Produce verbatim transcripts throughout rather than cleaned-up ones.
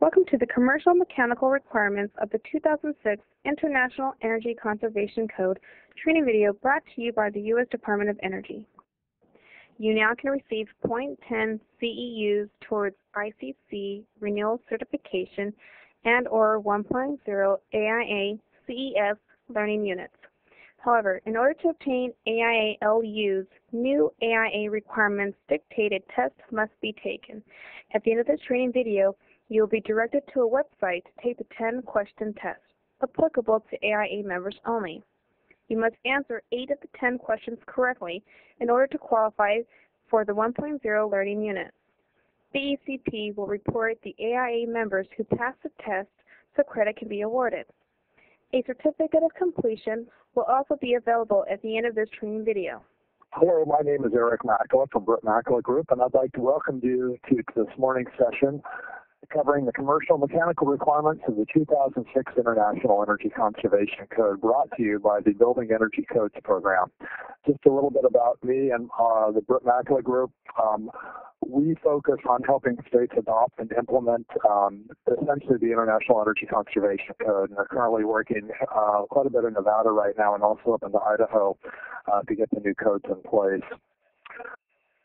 Welcome to the commercial mechanical requirements of the two thousand six International Energy Conservation Code training video brought to you by the U S Department of Energy. You now can receive point ten C E Us towards I C C renewal certification and or one point zero A I A C E S learning units. However, in order to obtain A I A L Us, new A I A requirements dictated tests must be taken. At the end of this training video, you will be directed to a website to take the ten question test, applicable to A I A members only. You must answer eight of the ten questions correctly in order to qualify for the one point zero learning unit. The E C P will report the A I A members who pass the test so credit can be awarded. A certificate of completion will also be available at the end of this training video. Hello, my name is Eric Makela from Britt Makela Group, and I'd like to welcome you to this morning's session covering the commercial mechanical requirements of the two thousand six International Energy Conservation Code, brought to you by the Building Energy Codes Program. Just a little bit about me and uh, the Britt Makela Group. Um, we focus on helping states adopt and implement um, essentially the International Energy Conservation Code, and are currently working uh, quite a bit in Nevada right now, and also up into Idaho uh, to get the new codes in place.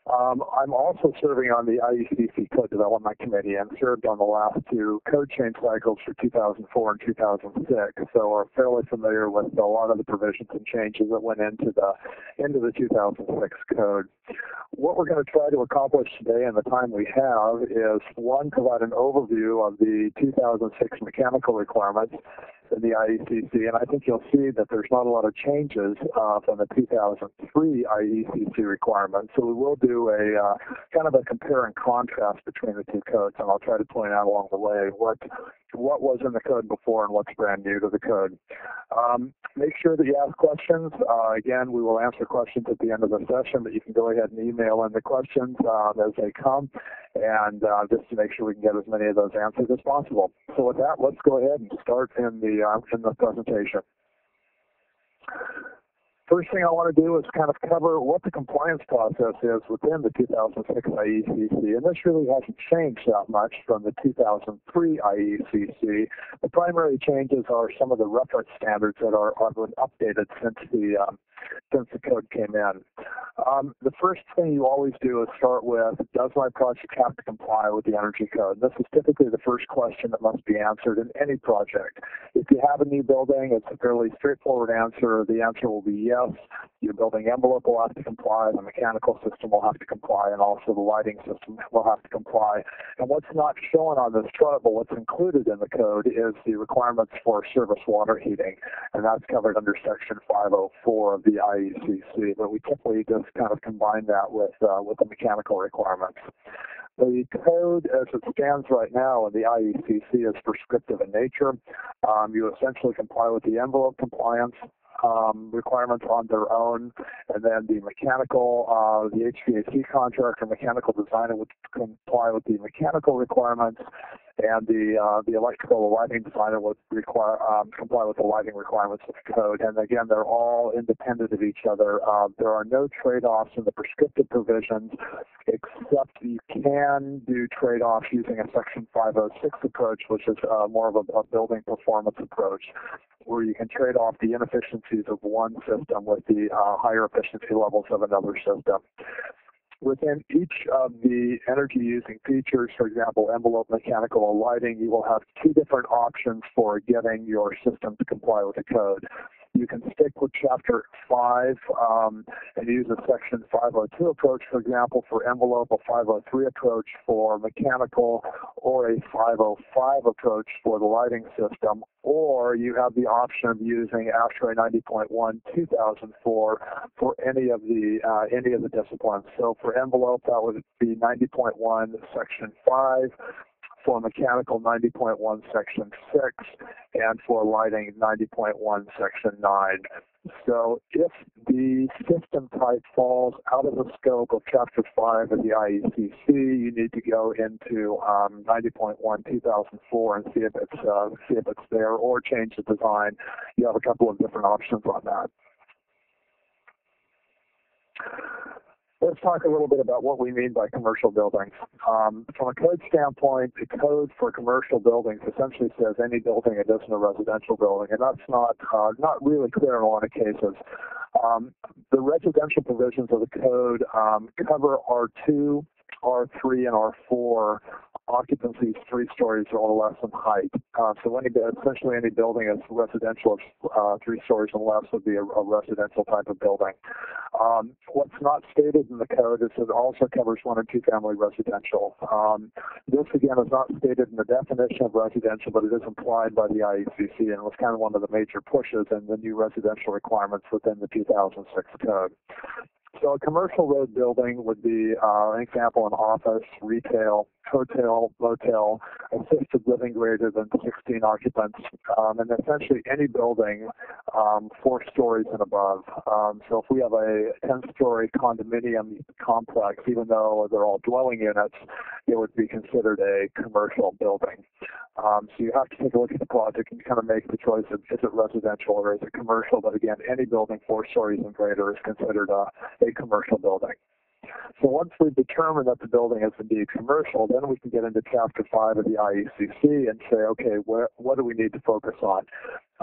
Um, I'm also serving on the I E C C Code Development Committee and served on the last two code change cycles for two thousand four and two thousand six, so we're fairly familiar with a lot of the provisions and changes that went into the, into the two thousand six code. What we're going to try to accomplish today in the time we have is, one, provide an overview of the two thousand six mechanical requirements in the I E C C, and I think you'll see that there's not a lot of changes uh, from the two thousand three I E C C requirements. So we will do a uh, kind of a compare and contrast between the two codes, and I'll try to point out along the way what what was in the code before and what's brand new to the code. Um, make sure that you ask questions. Uh, again, we will answer questions at the end of the session, but you can go ahead and email in the questions um, as they come, and uh, just to make sure we can get as many of those answers as possible. So with that, let's go ahead and start in the uh, in the presentation. First thing I want to do is kind of cover what the compliance process is within the two thousand six I E C C, and this really hasn't changed that much from the two thousand three I E C C. The primary changes are some of the reference standards that are, are updated since the um, since the code came in. Um, the first thing you always do is start with, does my project have to comply with the energy code? This is typically the first question that must be answered in any project. If you have a new building, it's a fairly straightforward answer. The answer will be yes. Your building envelope will have to comply, the mechanical system will have to comply, and also the lighting system will have to comply. And what's not shown on this chart, but what's included in the code, is the requirements for service water heating, and that's covered under Section five oh four of the I E C C, but we typically just kind of combine that with uh, with the mechanical requirements. The code as it stands right now in the I E C C is prescriptive in nature. Um, you essentially comply with the envelope compliance um, requirements on their own, and then the mechanical, uh, the H V A C contractor mechanical designer would comply with the mechanical requirements, and the uh, the electrical lighting designer would require um, comply with the lighting requirements of the code. And again, they're all independent of each other. Uh, there are no trade-offs in the prescriptive provisions, except you can do trade-offs using a Section five oh six approach, which is uh, more of a, a building performance approach, where you can trade off the inefficiencies of one system with the uh, higher efficiency levels of another system. Within each of the energy using features, for example, envelope, mechanical, or lighting, you will have two different options for getting your system to comply with the code. You can stick with Chapter five um, and use a Section five oh two approach, for example, for envelope, a five oh three approach for mechanical, or a five oh five approach for the lighting system, or you have the option of using ASHRAE ninety point one two thousand four for any of the uh, any of the disciplines. So for envelope, that would be ninety point one Section five. For mechanical, ninety point one Section six, and for lighting, ninety point one Section nine. So if the system type falls out of the scope of Chapter five of the I E C C, you need to go into um, ninety point one two thousand four and see if it's uh, see if it's there, or change the design. You have a couple of different options on that. Let's talk a little bit about what we mean by commercial buildings. Um, from a code standpoint, the code for commercial buildings essentially says any building that isn't a residential building, and that's not uh, not really clear in a lot of cases. Um, the residential provisions of the code um, cover R two, R three, and R four occupancies three stories or less in height. Uh, so any, essentially any building that's residential uh, three stories and less would be a, a residential type of building. Um, what's not stated in the code is it also covers one or two family residential. Um, this, again, is not stated in the definition of residential, but it is implied by the I E C C, and it was kind of one of the major pushes in the new residential requirements within the two thousand six code. So a commercial road building would be, uh, an example, an office, retail, hotel, motel, assisted living greater than sixteen occupants, um, and essentially any building um, four stories and above. Um, so if we have a ten-story condominium complex, even though they're all dwelling units, it would be considered a commercial building. Um, so you have to take a look at the project and kind of make the choice of is it residential or is it commercial, but again, any building four stories and greater is considered a, a commercial building. So once we determine that the building is indeed commercial, then we can get into Chapter five of the I E C C and say, okay, where, what do we need to focus on?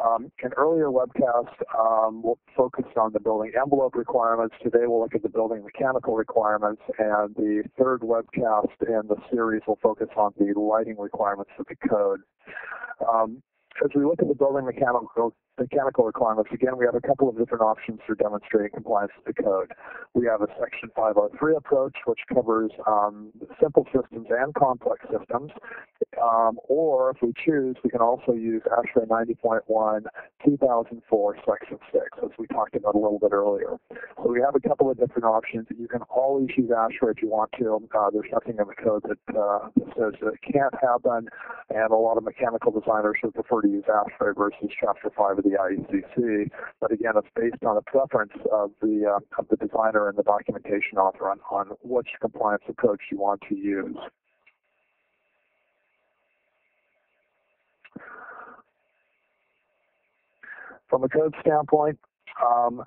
Um, in earlier webcasts, um, we'll focus on the building envelope requirements. Today we'll look at the building mechanical requirements, and the third webcast in the series will focus on the lighting requirements of the code. Um, As we look at the building mechanical, mechanical requirements, again, we have a couple of different options for demonstrating compliance with the code. We have a Section five oh three approach, which covers um, simple systems and complex systems. Um, or, if we choose, we can also use ASHRAE ninety point one, two thousand four, Section six, as we talked about a little bit earlier. So we have a couple of different options. You can always use ASHRAE if you want to. Uh, there's nothing in the code that, uh, that says that it can't happen, and a lot of mechanical designers would prefer to use ASHRAE versus Chapter five of the I E C C. But again, it's based on a preference of the, uh, of the designer and the documentation author on, on which compliance approach you want to use. From a code standpoint, um,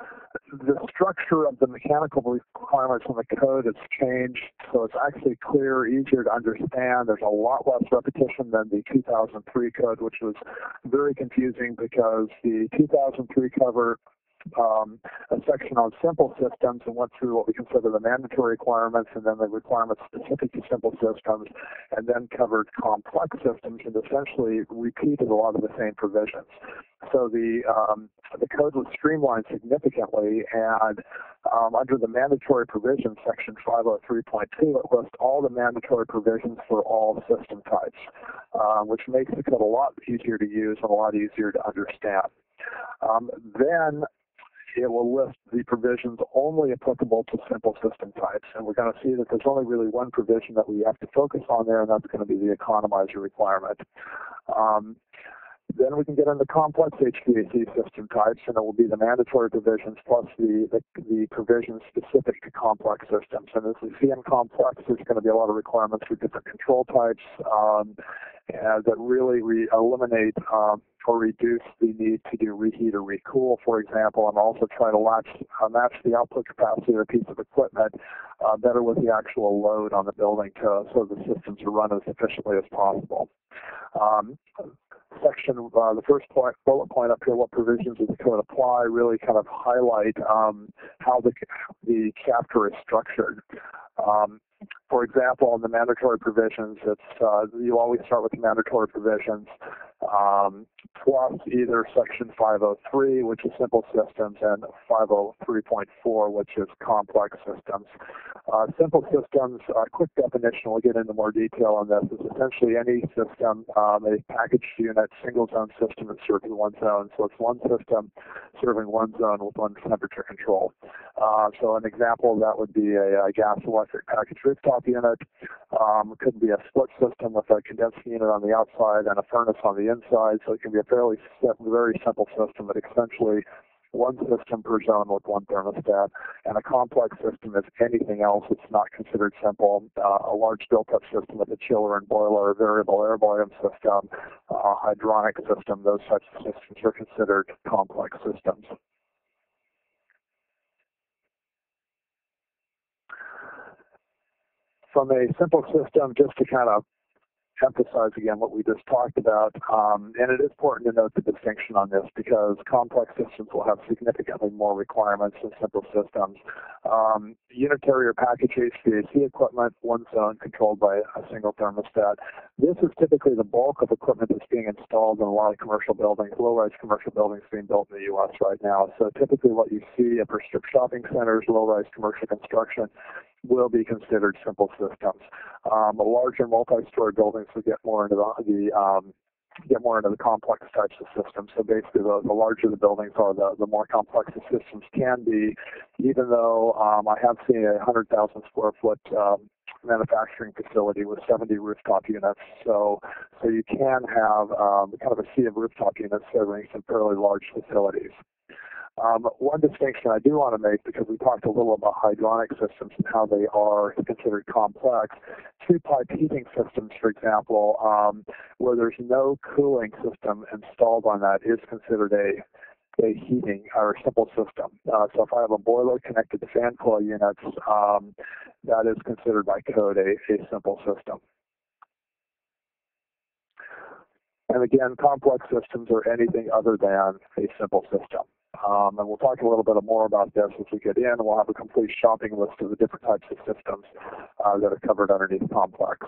the structure of the mechanical requirements in the code has changed, so it's actually clearer, easier to understand. There's a lot less repetition than the two thousand three code, which was very confusing because the two thousand three cover Um, a section on simple systems and went through what we consider the mandatory requirements and then the requirements specific to simple systems, and then covered complex systems and essentially repeated a lot of the same provisions. So the um, the code was streamlined significantly, and um, under the mandatory provisions, Section five oh three point two, it lists all the mandatory provisions for all system types, uh, which makes the code a lot easier to use and a lot easier to understand. Um, then it will list the provisions only applicable to simple system types. And we're going to see that there's only really one provision that we have to focus on there, and that's going to be the economizer requirement. Um, then we can get into complex H V A C system types, and it will be the mandatory provisions plus the, the, the provisions specific to complex systems. And as we see in complex, there's going to be a lot of requirements for different control types um, and that really re eliminate um, or reduce the need to do reheat or recool, for example, and also try to latch, uh, match the output capacity of a piece of equipment uh, better with the actual load on the building to, so the systems are run as efficiently as possible. Um, section, uh, the first point, bullet point up here, what provisions of the code apply, really kind of highlight um, how the, the chapter is structured. Um, For example, in the mandatory provisions, it's uh, you always start with the mandatory provisions um, plus either Section five oh three, which is simple systems, and five oh three point four, which is complex systems. Uh, simple systems, uh, quick definition, we'll get into more detail on this, is essentially any system, um, a packaged unit, single-zone system that serves one zone. So it's one system serving one zone with one temperature control. Uh, so an example of that would be a, a gas-electric package rooftop unit. Um, it could be a split system with a condensing unit on the outside and a furnace on the inside, so it can be a fairly very simple system, but essentially one system per zone with one thermostat. And a complex system is anything else that's not considered simple. Uh, a large built-up system with a chiller and boiler, a variable air volume system, a hydronic system, those types of systems are considered complex systems. from a simple system, just to kind of emphasize again what we just talked about, um, and it is important to note the distinction on this because complex systems will have significantly more requirements than simple systems. Um, unitary or package H V A C equipment, one zone controlled by a single thermostat. This is typically the bulk of equipment that's being installed in a lot of commercial buildings, low-rise commercial buildings being built in the U S right now. So typically what you see at strip shopping centers, low-rise commercial construction, will be considered simple systems. Um, larger multi-story buildings will get more into the, the um, get more into the complex types of systems. So basically, the, the larger the buildings are, the, the more complex the systems can be. Even though um, I have seen a one hundred thousand square foot um, manufacturing facility with seventy rooftop units, so so you can have um, kind of a sea of rooftop units serving some fairly large facilities. Um, one distinction I do want to make, because we talked a little about hydronic systems and how they are considered complex, two-pipe heating systems, for example, um, where there's no cooling system installed on that, is considered a a heating or a simple system. Uh, so if I have a boiler connected to fan coil units, um, that is considered by code a, a simple system. And again, complex systems are anything other than a simple system. Um, and we'll talk a little bit more about this as we get in. We'll have a complete shopping list of the different types of systems uh, that are covered underneath complex.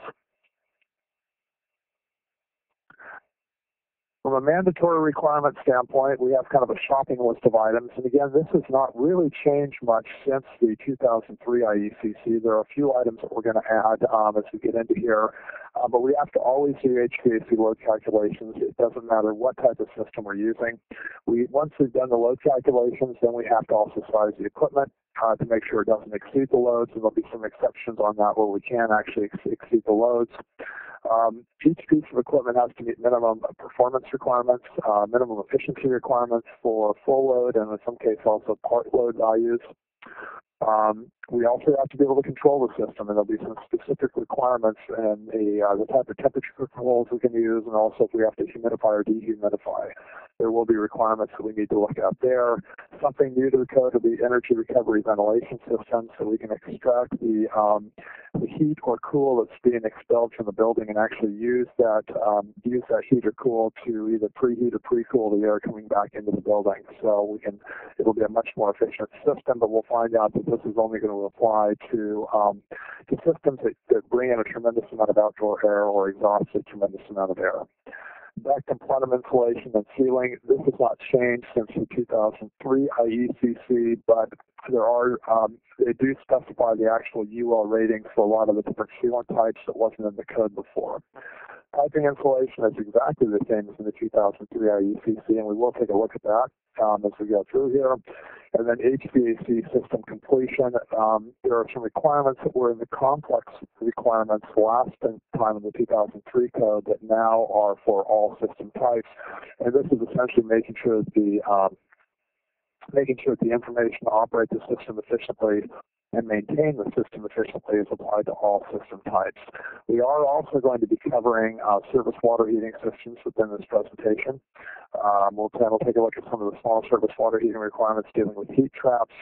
From a mandatory requirement standpoint, we have kind of a shopping list of items. And again, this has not really changed much since the two thousand three I E C C. There are a few items that we're going to add um, as we get into here. Uh, but we have to always do H V A C load calculations. It doesn't matter what type of system we're using. We Once we've done the load calculations, then we have to also size the equipment uh, to make sure it doesn't exceed the loads. And there'll be some exceptions on that where we can actually ex exceed the loads. Um, each piece of equipment has to meet minimum performance requirements, uh, minimum efficiency requirements for full load, and in some cases also part load values. Um, we also have to be able to control the system, and there'll be some specific requirements and the, uh, the type of temperature controls we can use, and also if we have to humidify or dehumidify. There will be requirements that we need to look at there. Something new to the code will be energy recovery ventilation systems, so we can extract the, um, the heat or cool that's being expelled from the building and actually use that um, use that heat or cool to either preheat or pre-cool the air coming back into the building. So we can it'll be a much more efficient system, but we'll find out that this is only going to apply to um, to systems that, that bring in a tremendous amount of outdoor air or exhaust a tremendous amount of air. Duct and plenum insulation and sealing, this has not changed since the two thousand three I E C C, but there are, um, they do specify the actual U L ratings for a lot of the different sealant types that wasn't in the code before. Piping insulation is exactly the same as in the two thousand three I E C C, and we will take a look at that um, as we go through here. And then H V A C system completion. Um, there are some requirements that were in the complex requirements last time in the two thousand three code that now are for all system types. And this is essentially making sure that the um, making sure that the information to operate the system efficiently and maintain the system efficiently is applied to all system types. We are also going to be covering uh, surface water heating systems within this presentation. Um, we'll, we'll take a look at some of the small surface water heating requirements dealing with heat traps,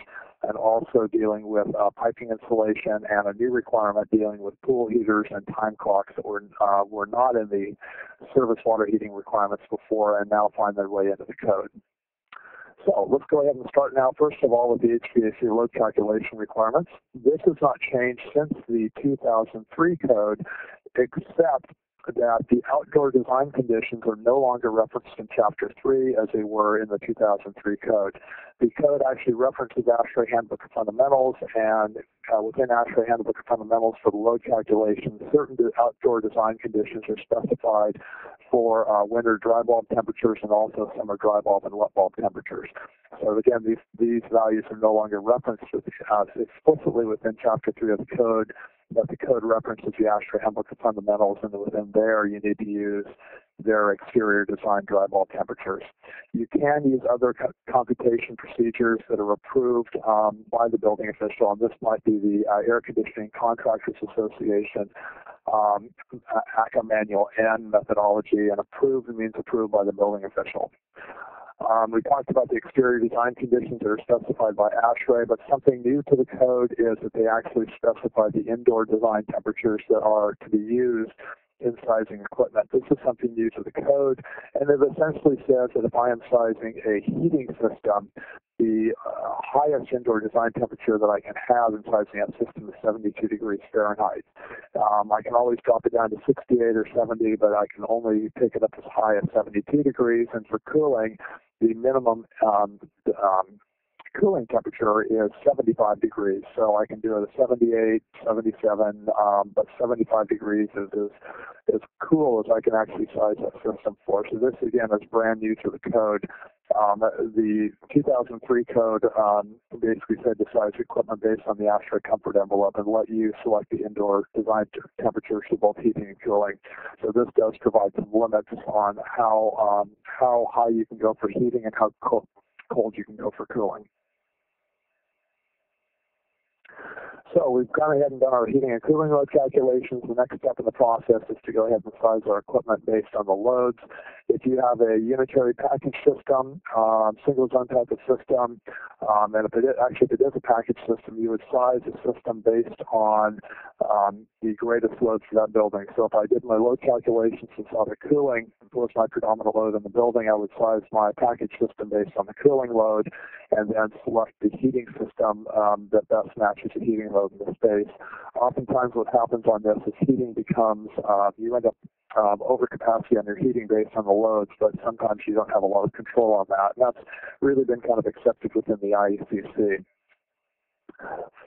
and also dealing with uh, piping insulation, and a new requirement dealing with pool heaters and time clocks that were, uh, were not in the surface water heating requirements before and now find their way into the code. So let's go ahead and start now, first of all, with the H V A C load calculation requirements. This has not changed since the two thousand three code, except that the outdoor design conditions are no longer referenced in Chapter three as they were in the two thousand three code. The code actually references ASHRAE Handbook of Fundamentals, and uh, within ASHRAE Handbook of Fundamentals for the load calculation, certain outdoor design conditions are specified for uh, winter dry bulb temperatures and also summer dry bulb and wet bulb temperatures. So again, these, these values are no longer referenced uh, explicitly within Chapter three of the code, but the code references the ASHRAE Handbook of Fundamentals, and within there you need to use their exterior design dry bulb temperatures. You can use other co computation procedures that are approved um, by the building official, and this might be the uh, Air Conditioning Contractors Association um, ACCA Manual N methodology, and approved means approved by the building official. Um, we talked about the exterior design conditions that are specified by ASHRAE, but something new to the code is that they actually specify the indoor design temperatures that are to be used in sizing equipment. This is something new to the code, and it essentially says that if I am sizing a heating system, the uh, highest indoor design temperature that I can have in sizing that system is seventy-two degrees Fahrenheit. Um, I can always drop it down to sixty-eight or seventy, but I can only take it up as high as seventy-two degrees, and for cooling, the minimum um, um, cooling temperature is seventy-five degrees, so I can do it at seventy-eight, seventy-seven, um, but seventy-five degrees is as cool as I can actually size that system for. So this, again, is brand new to the code. Um, the two thousand three code um, basically said to size equipment based on the ASHRAE comfort envelope and let you select the indoor design temperatures for both heating and cooling. So this does provide some limits on how, um, how high you can go for heating and how co cold you can go for cooling. So we've gone ahead and done our heating and cooling load calculations. The next step in the process is to go ahead and size our equipment based on the loads. If you have a unitary package system, um, single zone type of system, um, and if it is, actually if it is a package system, you would size the system based on um, the greatest load for that building. So if I did my load calculations and saw the cooling was my predominant load in the building, I would size my package system based on the cooling load and then select the heating system um, that best matches the heating load in the space. Oftentimes what happens on this is heating becomes, uh, you end up um, over capacity on your heating based on the loads, but sometimes you don't have a lot of control on that. And that's really been kind of accepted within the I E C C.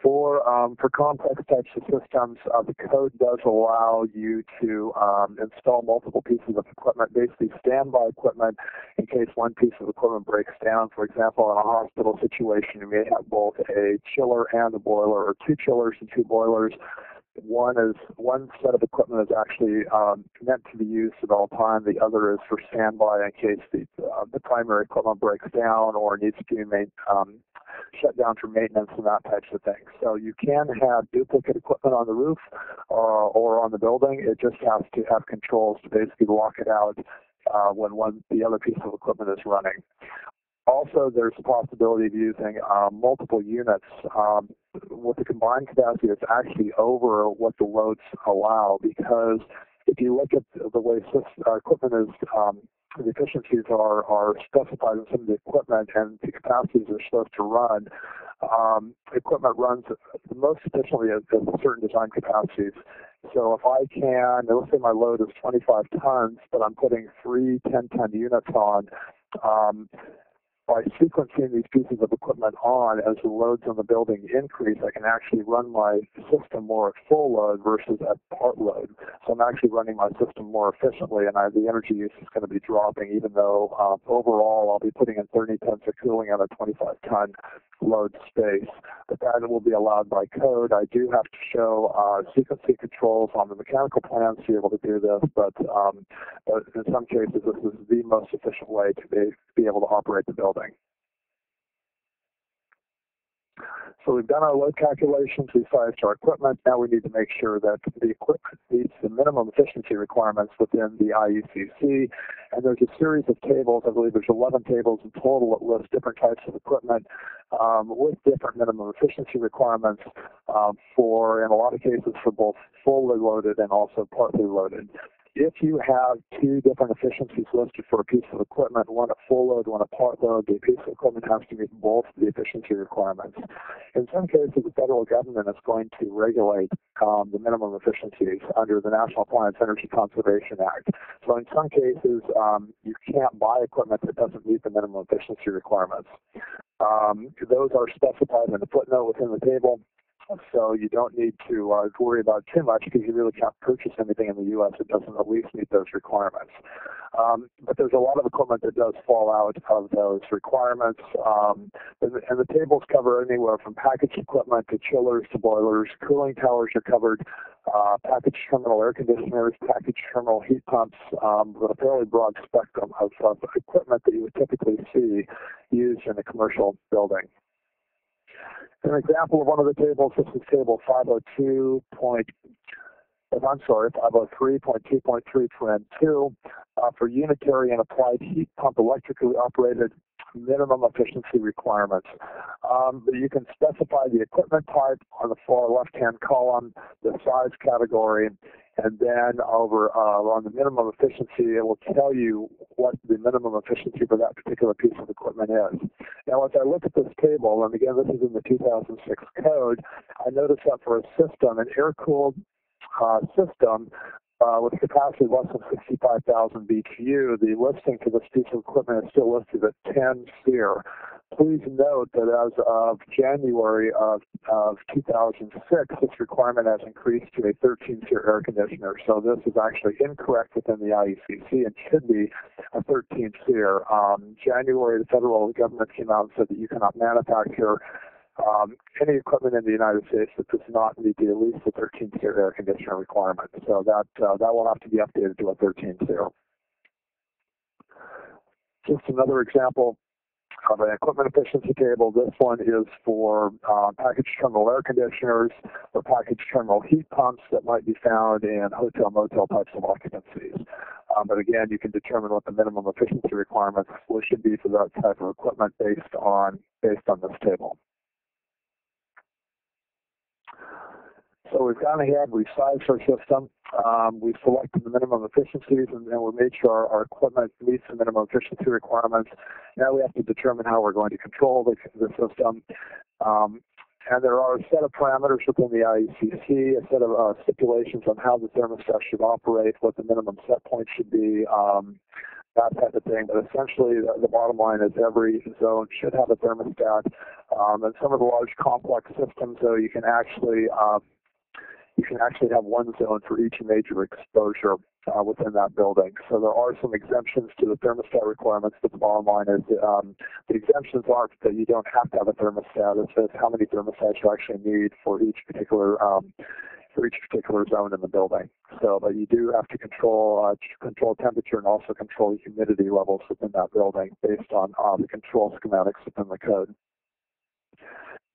For um, for complex types of systems, uh, the code does allow you to um, install multiple pieces of equipment, basically standby equipment in case one piece of equipment breaks down. For example, in a hospital situation, you may have both a chiller and a boiler, or two chillers and two boilers. One is one set of equipment is actually um, meant to be used at all times. The other is for standby in case the uh, the primary equipment breaks down or needs to be made, um, shut down for maintenance and that types of things. So you can have duplicate equipment on the roof uh, or on the building. It just has to have controls to basically lock it out uh, when one the other piece of equipment is running. Also, there's the possibility of using uh, multiple units um, with the combined capacity that's actually over what the loads allow, because if you look at the way system, uh, equipment is, um, the efficiencies are, are specified in some of the equipment and the capacities they're supposed to run, um, equipment runs the most efficiently at certain design capacities. So if I can, let's say my load is twenty-five tons, but I'm putting three ten-ton units on, um, by sequencing these pieces of equipment on, as the loads on the building increase, I can actually run my system more at full load versus at part load. So I'm actually running my system more efficiently, and I, the energy use is going to be dropping, even though um, overall I'll be putting in thirty tons of cooling on a twenty-five ton load space. But that will be allowed by code. I do have to show uh, sequencing controls on the mechanical plans to be able to do this, but um, in some cases this is the most efficient way to be, be able to operate the building. So we've done our load calculations, we sized our equipment. Now we need to make sure that the equipment meets the minimum efficiency requirements within the I E C C. And there's a series of tables, I believe there's eleven tables in total that list different types of equipment um, with different minimum efficiency requirements um, for, in a lot of cases, for both fully loaded and also partly loaded. If you have two different efficiencies listed for a piece of equipment, one at full load, one at part load, the piece of equipment has to meet both the efficiency requirements. In some cases, the federal government is going to regulate um, the minimum efficiencies under the National Appliance Energy Conservation Act. So in some cases, um, you can't buy equipment that doesn't meet the minimum efficiency requirements. Um, those are specified in the footnote within the table. So you don't need to uh, worry about too much, because you really can't purchase anything in the U S that doesn't at least meet those requirements. Um, but there's a lot of equipment that does fall out of those requirements. Um, and, the, and the tables cover anywhere from package equipment to chillers to boilers. Cooling towers are covered. Uh, package terminal air conditioners, package terminal heat pumps, um, with a fairly broad spectrum of, of equipment that you would typically see used in a commercial building. An example of one of the tables, this is table five oh two point, I'm sorry, five oh three point two point three point two. uh, for unitary and applied heat pump electrically operated minimum efficiency requirements. Um, you can specify the equipment type on the far left-hand column, the size category, and then over uh, on the minimum efficiency, it will tell you what the minimum efficiency for that particular piece of equipment is. Now, as I look at this table, and again, this is in the two thousand six code, I notice that for a system, an air-cooled uh, system, Uh, with capacity less than sixty-five thousand B T U, the listing for this piece of equipment is still listed at ten SEER. Please note that as of January of, of two thousand six, this requirement has increased to a thirteen SEER air conditioner. So this is actually incorrect within the I E C C and should be a thirteen SEER. Um, January, the federal government came out and said that you cannot manufacture Um, any equipment in the United States that does not meet at least the thirteen SEER air conditioner requirement. So that uh, that will have to be updated to a thirteen SEER. Just another example of an equipment efficiency table. This one is for uh, package terminal air conditioners or package terminal heat pumps that might be found in hotel motel types of occupancies. Um, but again, you can determine what the minimum efficiency requirements should be for that type of equipment based on based on this table. So we've gone ahead, we've sized our system, um, we've selected the minimum efficiencies, and then we made sure our, our equipment meets the minimum efficiency requirements. Now we have to determine how we're going to control the, the system. Um, and there are a set of parameters within the I E C C, a set of uh, stipulations on how the thermostat should operate, what the minimum set point should be, um, that type of thing. But essentially, the, the bottom line is every zone should have a thermostat. Um, and some of the large complex systems, though, you can actually uh, You can actually have one zone for each major exposure uh, within that building. So there are some exemptions to the thermostat requirements, but the bottom line is um, the exemptions aren't that you don't have to have a thermostat. It says how many thermostats you actually need for each particular um, for each particular zone in the building. So, but you do have to control uh, control temperature and also control humidity levels within that building based on uh, the control schematics within the code.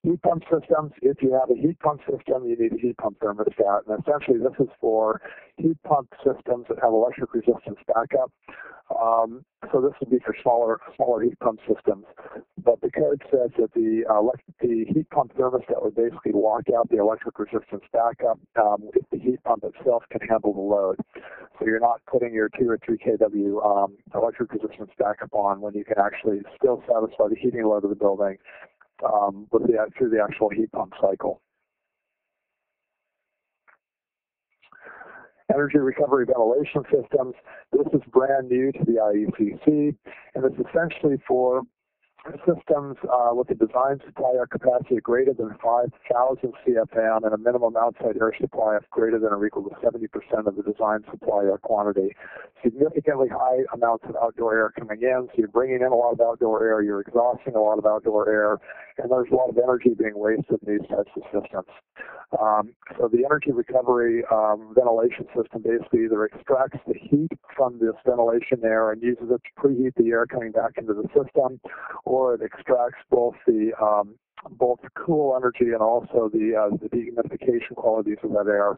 Heat pump systems, if you have a heat pump system, you need a heat pump thermostat. And essentially, this is for heat pump systems that have electric resistance backup. Um, so this would be for smaller smaller heat pump systems. But the code says that the, uh, the heat pump thermostat would basically lock out the electric resistance backup um, if the heat pump itself can handle the load. So you're not putting your two or three K W um, electric resistance backup on when you can actually still satisfy the heating load of the building Um, with the, through the actual heat pump cycle. Energy recovery ventilation systems. This is brand new to the I E C C, and it's essentially for systems uh, with a design supply air capacity greater than five thousand C F M and a minimum outside air supply of greater than or equal to seventy percent of the design supply air quantity. Significantly high amounts of outdoor air coming in, so you're bringing in a lot of outdoor air, you're exhausting a lot of outdoor air, and there's a lot of energy being wasted in these types of systems. Um, so the energy recovery um, ventilation system basically either extracts the heat from this ventilation air and uses it to preheat the air coming back into the system, or it extracts both the um, both the cool energy and also the uh, the dehumidification qualities of that air,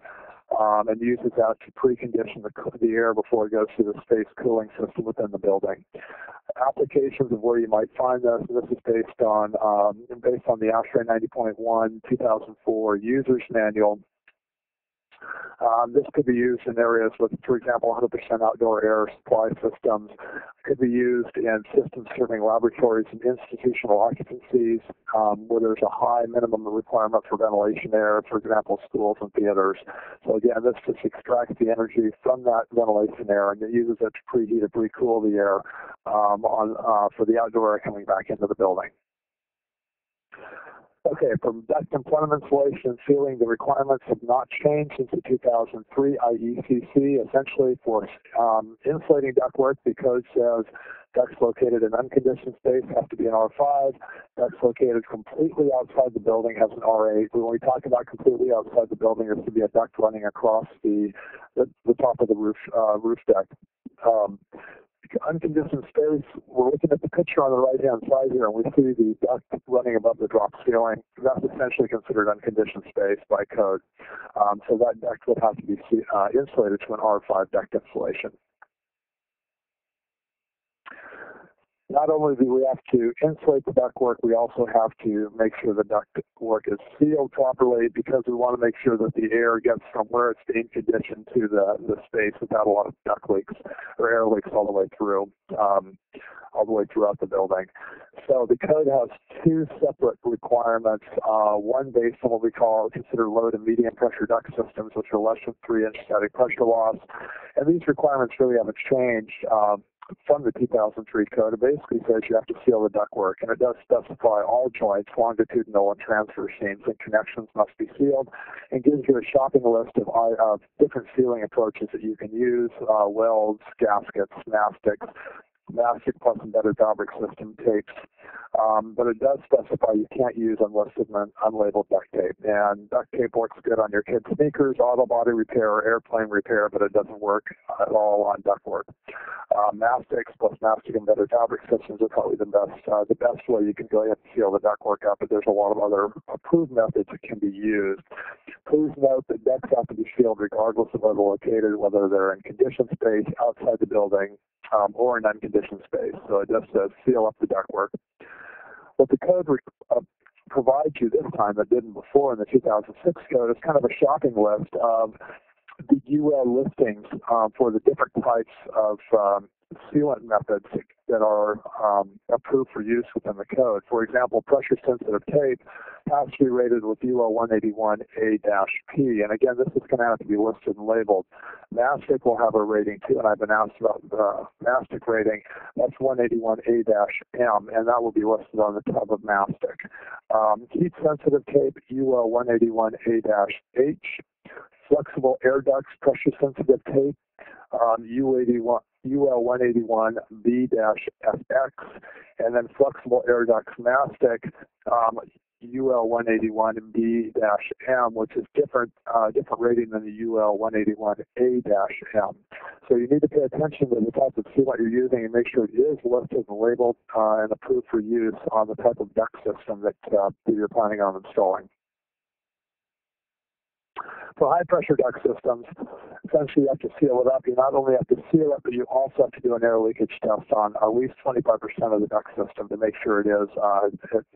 um, and uses that to precondition the, the air before it goes to the space cooling system within the building. Applications of where you might find this. This is based on um, based on the ASHRAE ninety point one two thousand four User's Manual. Um, this could be used in areas with, for example, one hundred percent outdoor air supply systems. It could be used in systems serving laboratories and institutional occupancies um, where there's a high minimum requirement for ventilation air, for example, schools and theaters. So again, this just extracts the energy from that ventilation air and it uses it to preheat and pre-cool the air um, on, uh, for the outdoor air coming back into the building. Okay, from duct and plenum insulation and sealing, the requirements have not changed since the two thousand three I E C C. Essentially, for um, insulating ductwork, the code says ducts located in unconditioned space have to be an R five. Ducts located completely outside the building has an R eight. When we talk about completely outside the building, there should be a duct running across the the, the top of the roof uh, roof deck. Um, Unconditioned space, we're looking at the picture on the right-hand side here, and we see the duct running above the drop ceiling. That's essentially considered unconditioned space by code. Um, so that duct would have to be uh, insulated to an R five duct insulation. Not only do we have to insulate the ductwork, we also have to make sure the ductwork is sealed properly because we want to make sure that the air gets from where it's being conditioned to the, the space without a lot of duct leaks or air leaks all the way through, um, all the way throughout the building. So the code has two separate requirements, uh, one based on what we call consider low to medium pressure duct systems, which are less than three inch static pressure loss. And these requirements really haven't changed. Um, from the two thousand three code, it basically says you have to seal the ductwork, and it does specify all joints, longitudinal and transverse seams, and connections must be sealed, and gives you a shopping list of, of different sealing approaches that you can use, uh, welds, gaskets, mastics, mastic plus embedded fabric system tapes, um, but it does specify you can't use unlisted and unlabeled duct tape. And duct tape works good on your kids' sneakers, auto body repair, or airplane repair, but it doesn't work at all on ductwork. Uh, mastics plus mastic embedded fabric systems are probably the best uh, the best way you can go ahead and seal the ductwork up, but there's a lot of other approved methods that can be used. Please note that ducts have to be sealed regardless of where they're located, whether they're in conditioned space, outside the building, um, or in unconditioned space. So it just says seal up the ductwork. What the code uh, provides you this time that didn't before in the two thousand six code is kind of a shopping list of the U L listings um, for the different types of um, sealant methods that are um, approved for use within the code. For example, pressure-sensitive tape has to be rated with U L one eighty-one A P, and again, this is going to have to be listed and labeled. Mastic will have a rating too, and I've been asked about the mastic rating. That's one eighty-one A M, and that will be listed on the tub of mastic. Um, heat-sensitive tape, U L one eighty-one A H. Flexible air ducts, pressure-sensitive tape, um, U L one eighty-one B F X, and then flexible air ducts mastic, um, U L one eighty-one B M, which is different uh, different rating than the U L one eighty-one A M. So you need to pay attention to the type of sealant you're using and make sure it is listed and labeled uh, and approved for use on the type of duct system that, uh, that you're planning on installing. For high-pressure duct systems, essentially you have to seal it up. You not only have to seal it, but you also have to do an air leakage test on at least twenty-five percent of the duct system to make sure it is uh, it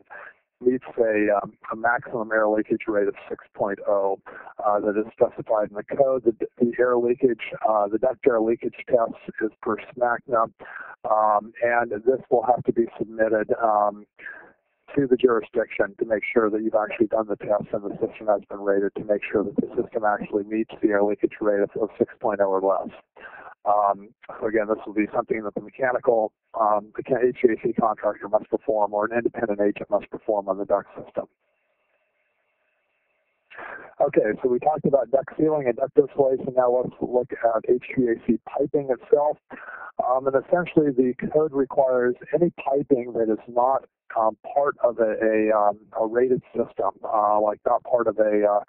meets a, um, a maximum air leakage rate of six point oh uh, that is specified in the code. The, the air leakage, uh, the duct air leakage test is per SMACNA, um, and this will have to be submitted Um, to the jurisdiction to make sure that you've actually done the test and the system has been rated to make sure that the system actually meets the air leakage rate of six point oh or less. Um, so again, this will be something that the mechanical um, the H V A C contractor must perform or an independent agent must perform on the duct system. Okay, so we talked about duct sealing and duct insulation. Now let's look at H V A C piping itself. Um, and essentially the code requires any piping that is not Um, part of a, a, um, a rated system, uh, like not part of a, uh,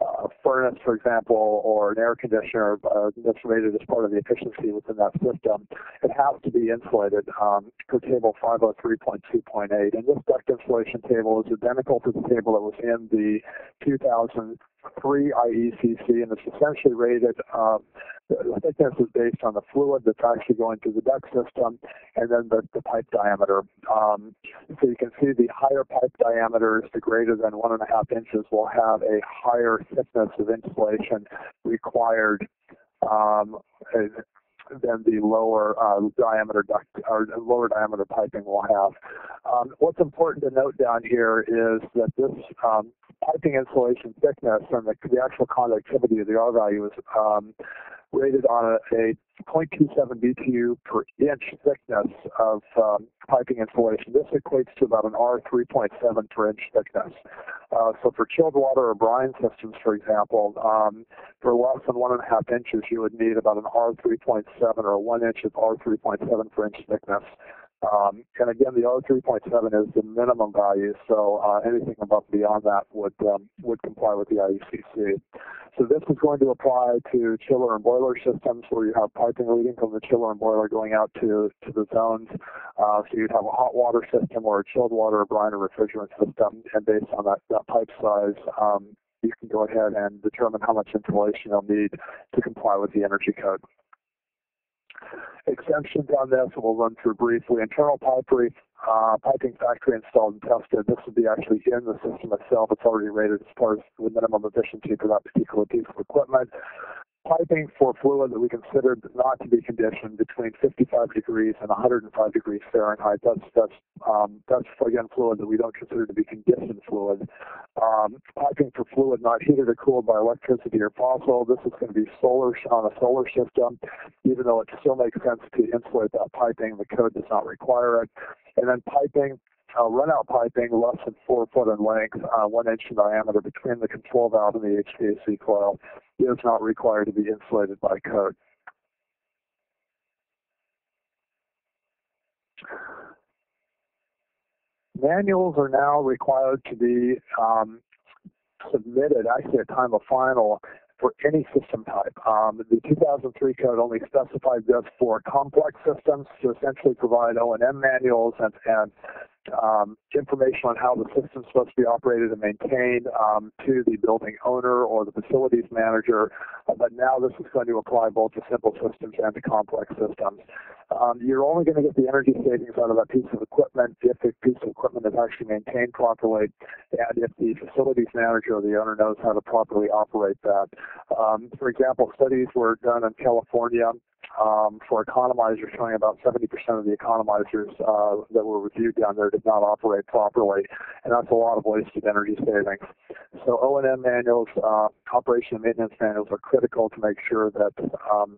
a furnace, for example, or an air conditioner uh, that's rated as part of the efficiency within that system. It has to be insulated um, per table five oh three point two point eight. And this duct insulation table is identical to the table that was in the two thousand three I E C C, and it's essentially rated. Um, the thickness is based on the fluid that's actually going through the duct system, and then the, the pipe diameter. Um, so you can see the higher pipe diameters, the greater than one and a half inches, will have a higher thickness of insulation required um, than the lower uh, diameter duct or lower diameter piping will have. Um, what's important to note down here is that this um, piping insulation thickness and the, the actual conductivity of the R value is um, rated on a, a zero point two seven B T U per inch thickness of um, piping insulation. This equates to about an R three point seven per inch thickness. Uh, so for chilled water or brine systems, for example, um, for less than one and a half inches, you would need about an R three point seven or one inch of R three point seven per inch thickness. Um, and again, the R three point seven is the minimum value, so uh, anything above and beyond that would um, would comply with the I E C C. So this is going to apply to chiller and boiler systems where you have piping leading from the chiller and boiler going out to, to the zones. Uh, so you'd have a hot water system or a chilled water or brine or refrigerant system, and based on that, that pipe size, um, you can go ahead and determine how much insulation you'll need to comply with the energy code. exemptions on this, and we'll run through briefly. Internal pipery, uh, piping factory installed and tested. This would be actually in the system itself. It's already rated as far as the minimum efficiency for that particular piece of equipment. Piping for fluid that we considered not to be conditioned between fifty-five degrees and one hundred five degrees Fahrenheit. That's that's um, that's again fluid that we don't consider to be conditioned fluid. Um, piping for fluid not heated or cooled by electricity or fossil. This is going to be solar on a solar system, even though it still makes sense to insulate that piping. The code does not require it. And then piping. Uh, run-out piping less than four foot in length, uh, one inch in diameter between the control valve and the H V A C coil is not required to be insulated by code. Manuals are now required to be um, submitted actually at time of final for any system type. Um, the two thousand three code only specified this for complex systems to essentially provide O and M manuals and, and Um, information on how the system is supposed to be operated and maintained um, to the building owner or the facilities manager, uh, but now this is going to apply both to simple systems and to complex systems. Um, you're only going to get the energy savings out of that piece of equipment if the piece of equipment is actually maintained properly and if the facilities manager or the owner knows how to properly operate that. Um, for example, studies were done in California Um, for economizers, showing about seventy percent of the economizers uh, that were reviewed down there did not operate properly, and that's a lot of wasted energy savings. So O and M manuals, uh, operation and maintenance manuals are critical to make sure that, um,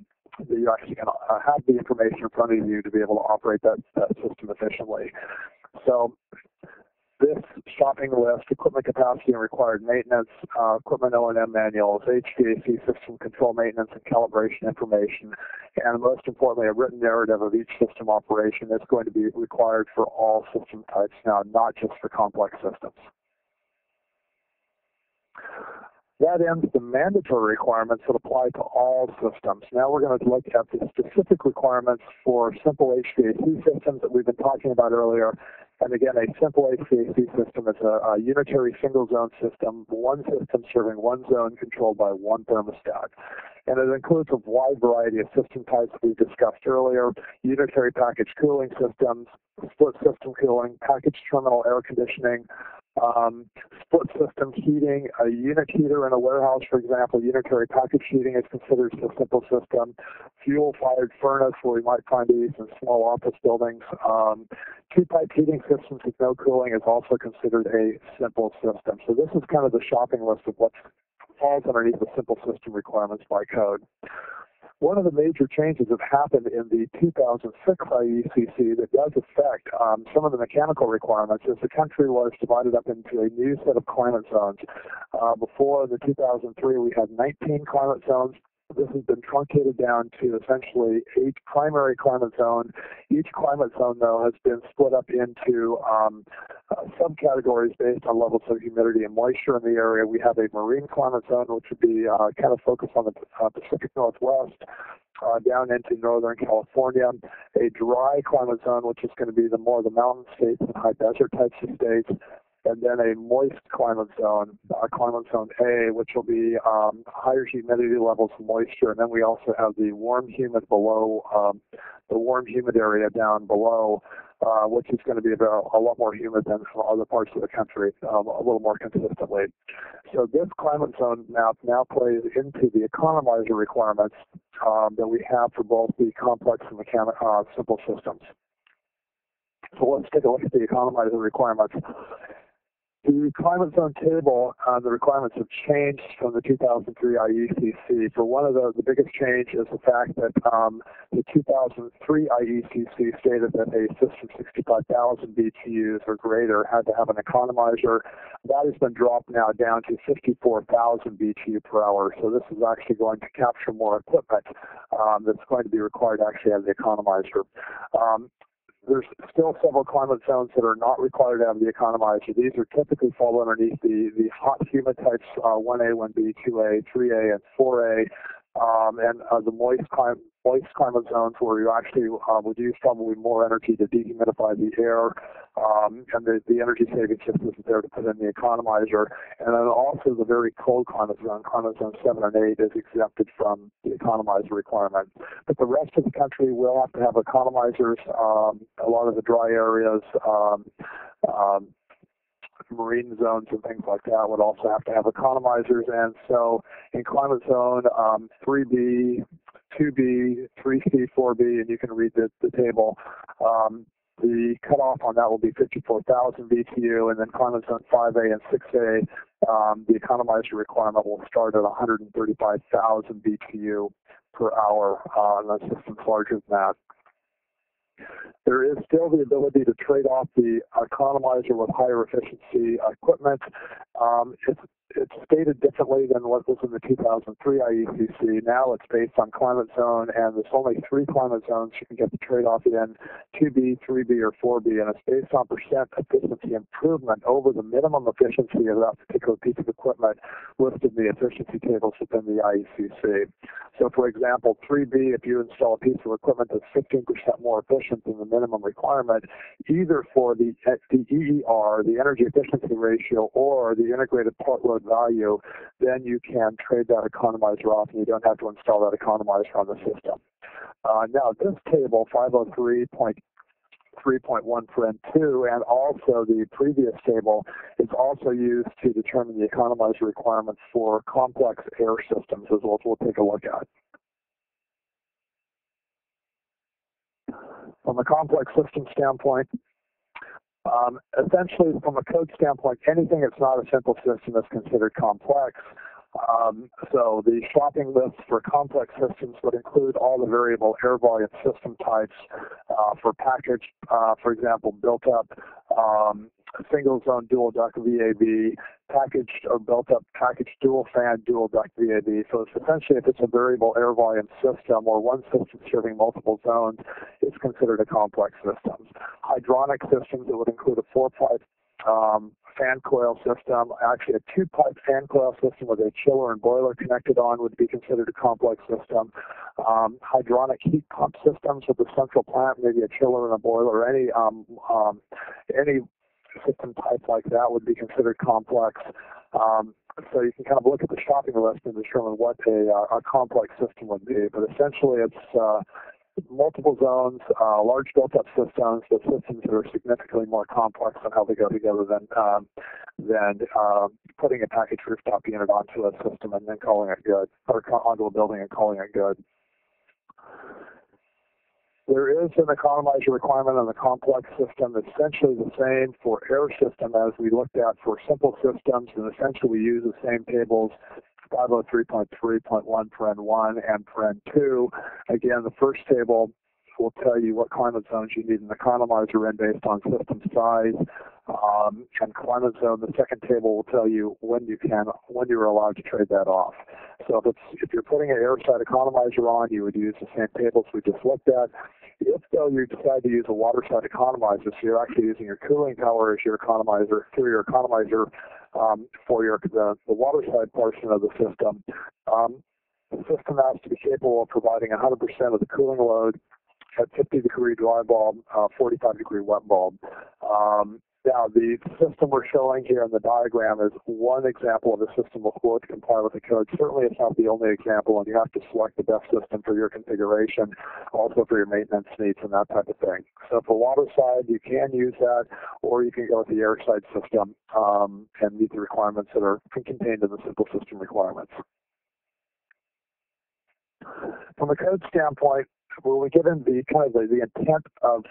that you actually can have the information in front of you to be able to operate that, that system efficiently. So this shopping list, equipment capacity and required maintenance, uh, equipment O and M manuals, H V A C system control maintenance and calibration information, and most importantly, a written narrative of each system operation that's going to be required for all system types now, not just for complex systems. That ends the mandatory requirements that apply to all systems. Now we're going to look at the specific requirements for simple H V A C systems that we've been talking about earlier. And again, a simple H V A C system is a, a unitary single-zone system, one system serving one zone controlled by one thermostat. And it includes a wide variety of system types we discussed earlier, unitary package cooling systems, split system cooling, package terminal air conditioning, Um, split system heating, a unit heater in a warehouse, for example, unitary package heating is considered a simple system. Fuel-fired furnace, where we might find these in small office buildings. Um, Two-pipe heating systems with no cooling is also considered a simple system. So this is kind of the shopping list of what falls underneath the simple system requirements by code. One of the major changes that happened in the two thousand six I E C C that does affect um, some of the mechanical requirements is the country was divided up into a new set of climate zones. Uh, before the two thousand three, we had nineteen climate zones. This has been truncated down to essentially eight primary climate zones. Each climate zone, though, has been split up into um, uh, subcategories based on levels of humidity and moisture in the area. We have a marine climate zone, which would be uh, kind of focused on the uh, Pacific Northwest, Uh, down into Northern California, a dry climate zone, which is going to be the more the mountain states and high desert types of states, and then a moist climate zone, uh, climate zone A, which will be um, higher humidity levels of moisture, and then we also have the warm humid below, um, the warm humid area down below, uh, which is going to be about a lot more humid than from other parts of the country, um, a little more consistently. So this climate zone map now plays into the economizer requirements um, that we have for both the complex and mechanic, uh, simple systems. So let's take a look at the economizer requirements. The climate zone table, uh, the requirements have changed from the two thousand three I E C C. For one of the, the biggest change is the fact that um, the two thousand three I E C C stated that a system sixty-five thousand B T Us or greater had to have an economizer. That has been dropped now down to fifty-four thousand B T U per hour. So this is actually going to capture more equipment um, that's going to be required to actually have the economizer. Um, There's still several climate zones that are not required to have the economizer. These are typically fall underneath the, the hot humid types, uh, one A, one B, two A, three A, and four A, um, and uh, the moist climate moist climate zones where you actually uh, would use probably more energy to dehumidify the air, um, and the, the energy savings just isn't there to put in the economizer. And then also the very cold climate zone, climate zone seven and eight, is exempted from the economizer requirement. But the rest of the country will have to have economizers. Um, a lot of the dry areas, um, um, marine zones and things like that would also have to have economizers. And so in climate zone um, three B, two B, three C, four B, and you can read the, the table, um, the cutoff on that will be fifty-four thousand B T U, and then climate zone five A and six A, um, the economizer requirement will start at one hundred thirty-five thousand B T U per hour on uh, systems larger than that. There is still the ability to trade off the economizer with higher efficiency equipment. Um, it's, it's stated differently than what was in the two thousand three I E C C. Now it's based on climate zone, and there's only three climate zones you can get the trade-off in, two B, three B, or four B, and it's based on percent efficiency improvement over the minimum efficiency of that particular piece of equipment listed in the efficiency tables within the I E C C. So, for example, three B, if you install a piece of equipment that's fifteen percent more efficient than the minimum requirement, either for the, the E E R, the energy efficiency ratio, or the integrated part load value, then you can trade that economizer off and you don't have to install that economizer on the system. Uh, now, this table, five oh three point three point one for N two, and also the previous table, is also used to determine the economizer requirements for complex air systems, as well as we'll take a look at. From a complex system standpoint, Um, essentially, from a code standpoint, anything that's not a simple system is considered complex. Um, so the shopping list for complex systems would include all the variable air volume system types uh, for package, uh, for example, built-up, um, single-zone dual-duct V A V, packaged or built-up packaged dual-fan dual-duct V A V. So it's essentially, if it's a variable air volume system or one system serving multiple zones, it's considered a complex system. Hydronic systems, it would include a four-pipe um, fan coil system. Actually, a two-pipe fan coil system with a chiller and boiler connected on would be considered a complex system. Um, hydronic heat pump systems with a central plant, maybe a chiller and a boiler, or any um, um, any system type like that would be considered complex. Um, so you can kind of look at the shopping list and determine what a, a complex system would be. But essentially, it's uh, multiple zones, uh, large built-up systems, with systems that are significantly more complex on how they go together than um, than uh, putting a packaged rooftop unit onto a system and then calling it good, or onto a building and calling it good. There is an economizer requirement on the complex system, essentially the same for air system as we looked at for simple systems, and essentially we use the same tables, five oh three point three point one for N one and for N two. Again, the first table will tell you what climate zones you need an economizer in based on system size. Um, and climate zone, the second table will tell you when you can, when you're allowed to trade that off. So if it's, if you're putting an airside economizer on, you would use the same tables we just looked at. If though you decide to use a waterside economizer, so you're actually using your cooling tower as your economizer through your economizer um, for your the, the waterside portion of the system, um, the system has to be capable of providing one hundred percent of the cooling load at fifty degree dry bulb, uh, forty-five degree wet bulb. Um, Now, the system we're showing here in the diagram is one example of a system that will comply with the code. Certainly, it's not the only example, and you have to select the best system for your configuration, also for your maintenance needs and that type of thing. So for waterside, you can use that, or you can go with the airside system um, and meet the requirements that are contained in the simple system requirements. From a code standpoint, when we get into the, kind of the, the intent of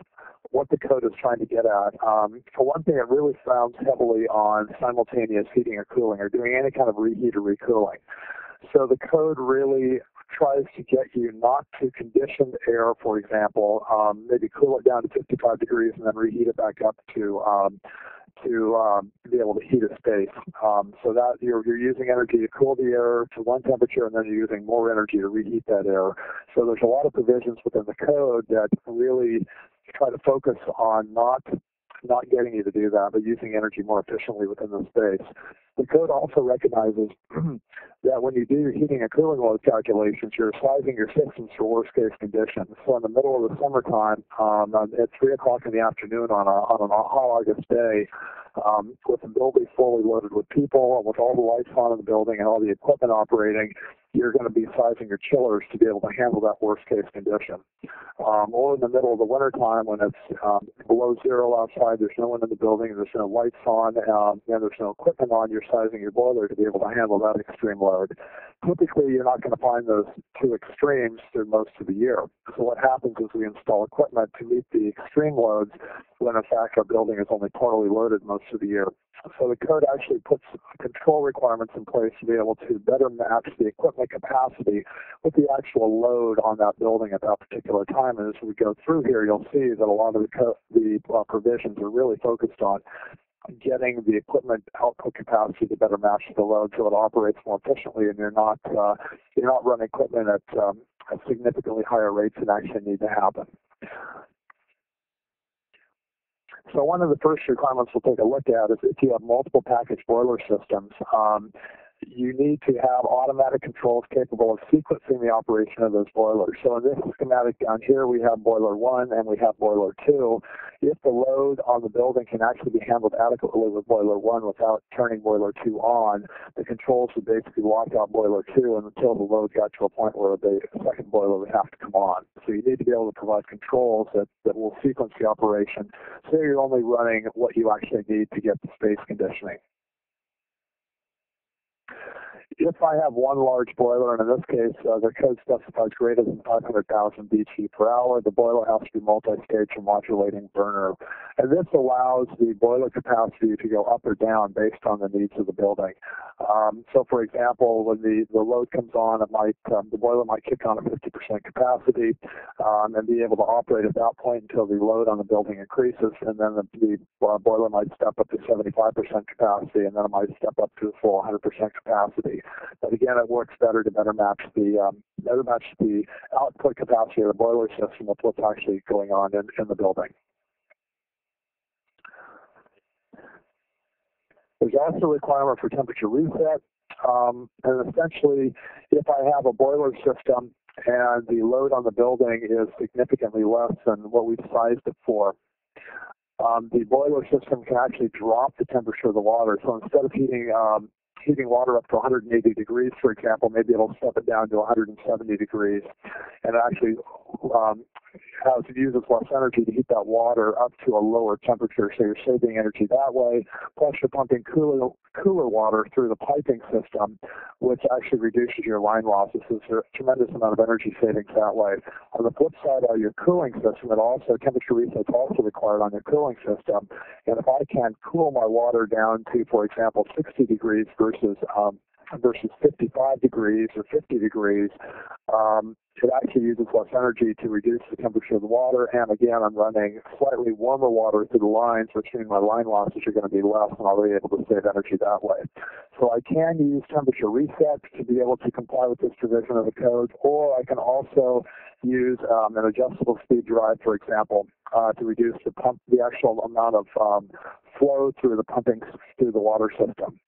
what the code is trying to get at. Um, for one thing, it really frowns heavily on simultaneous heating or cooling or doing any kind of reheat or recooling. So the code really tries to get you not to condition air, for example, um, maybe cool it down to fifty-five degrees and then reheat it back up to um, to um, be able to heat a space. Um, so that you're, you're using energy to cool the air to one temperature, and then you're using more energy to reheat that air. So there's a lot of provisions within the code that really try to focus on not not getting you to do that, but using energy more efficiently within the space. The code also recognizes that when you do your heating and cooling load calculations, you're sizing your systems for worst-case conditions. So in the middle of the summertime, um, at three o'clock in the afternoon on, a, on a hot August day, um, with the building fully loaded with people, and with all the lights on in the building and all the equipment operating, you're going to be sizing your chillers to be able to handle that worst-case condition. Um, or in the middle of the wintertime when it's um, below zero outside, there's no one in the building, there's no lights on, um, and there's no equipment on, you're sizing your boiler to be able to handle that extreme load. Typically, you're not going to find those two extremes through most of the year. So what happens is we install equipment to meet the extreme loads when, in fact, our building is only partly loaded most of the year. So the code actually puts control requirements in place to be able to better match the equipment capacity with the actual load on that building at that particular time. And as we go through here, you'll see that a lot of the, co the uh, provisions are really focused on getting the equipment output capacity to better match the load so it operates more efficiently, and you're not uh, you're not running equipment at, um, at significantly higher rates than actually need to happen. So one of the first requirements we'll take a look at is if you have multiple package boiler systems, um, you need to have automatic controls capable of sequencing the operation of those boilers. So in this schematic down here, we have boiler one and we have boiler two. If the load on the building can actually be handled adequately with boiler one without turning boiler two on, the controls would basically lock out boiler two until the load got to a point where the second boiler would have to come on. So you need to be able to provide controls that, that will sequence the operation so you're only running what you actually need to get the space conditioning. If I have one large boiler, and in this case, uh, the code specifies greater than five hundred thousand B T U per hour, the boiler has to be multi-stage or modulating burner. And this allows the boiler capacity to go up or down based on the needs of the building. Um, so, for example, when the, the load comes on, it might um, the boiler might kick on at fifty percent capacity um, and be able to operate at that point until the load on the building increases, and then the, the uh, boiler might step up to seventy-five percent capacity, and then it might step up to the full one hundred percent capacity. But again, it works better to better match the um, better match the output capacity of the boiler system with what's actually going on in, in the building. There's also a requirement for temperature reset, um, and essentially, if I have a boiler system and the load on the building is significantly less than what we've sized it for, um, the boiler system can actually drop the temperature of the water. So instead of heating um, heating water up to one hundred eighty degrees, for example, maybe it'll step it down to one hundred seventy degrees, and it actually um, has, uses less energy to heat that water up to a lower temperature, so you're saving energy that way, plus you're pumping cooler, cooler water through the piping system, which actually reduces your line losses. So there's a tremendous amount of energy savings that way. On the flip side of your cooling system, it also, temperature reset is also required on your cooling system, and if I can cool my water down to, for example, sixty degrees versus um, versus fifty-five degrees or fifty degrees, um, it actually uses less energy to reduce the temperature of the water. And again, I'm running slightly warmer water through the lines, which means my line losses are going to be less, and I'll be able to save energy that way. So I can use temperature reset to be able to comply with this provision of the code, or I can also use um, an adjustable speed drive, for example, uh, to reduce the pump, the actual amount of um, flow through the pumping through the water system.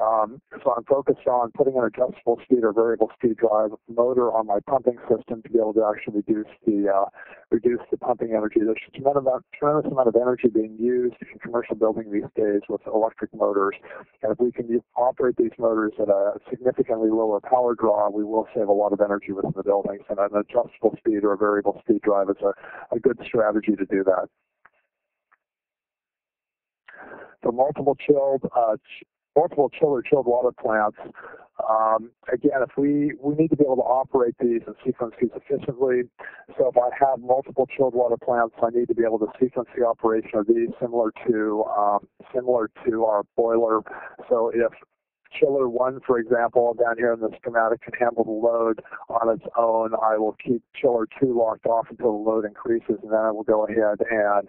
Um, so I'm focused on putting an adjustable speed or variable speed drive motor on my pumping system to be able to actually reduce the uh, reduce the pumping energy. There's a tremendous amount of energy being used in commercial building these days with electric motors, and if we can use, operate these motors at a significantly lower power draw, we will save a lot of energy within the buildings. And an adjustable speed or a variable speed drive is a, a good strategy to do that. For multiple chilled, uh, ch multiple chill or chilled water plants, um, again, if we, we need to be able to operate these and sequence these efficiently. So if I have multiple chilled water plants, I need to be able to sequence the operation of these similar to um, similar to our boiler. So if chiller one, for example, down here in the schematic can handle the load on its own, I will keep chiller two locked off until the load increases, and then I will go ahead and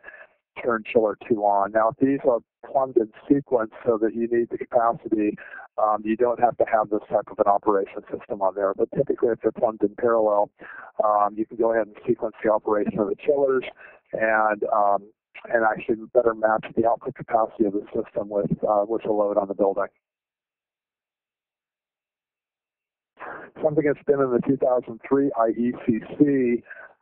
turn chiller two on. Now, if these are plumbed in sequence so that you need the capacity, um, you don't have to have this type of an operation system on there. But typically, if they're plumbed in parallel, um, you can go ahead and sequence the operation of the chillers and um, and I should better match the output capacity of the system with uh, with the load on the building. Something that's been in the two thousand three I E C C,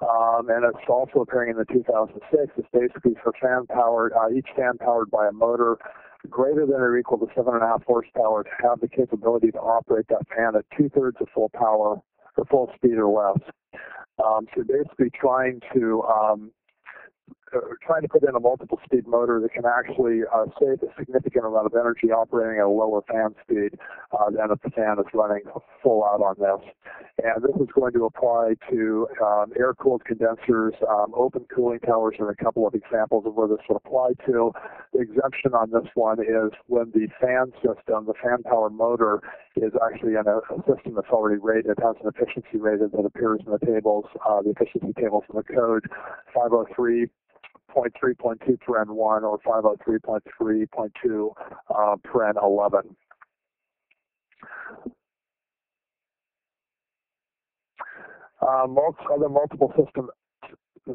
um, and it's also appearing in the two thousand six, is basically for fan powered, uh, each fan powered by a motor greater than or equal to seven and a half horsepower to have the capability to operate that fan at two thirds of full power or full speed or less. Um, so basically trying to um, trying to put in a multiple speed motor that can actually uh, save a significant amount of energy operating at a lower fan speed uh, than if the fan is running full out on this. And this is going to apply to um, air-cooled condensers, um, open cooling towers, and a couple of examples of where this would apply to. The exemption on this one is when the fan system, the fan power motor, is actually in a, a system that's already rated, has an efficiency rated that appears in the tables, uh, the efficiency tables in the code five oh three point three point two paren one or five oh three point three point two uh, paren eleven. Uh, most other multiple system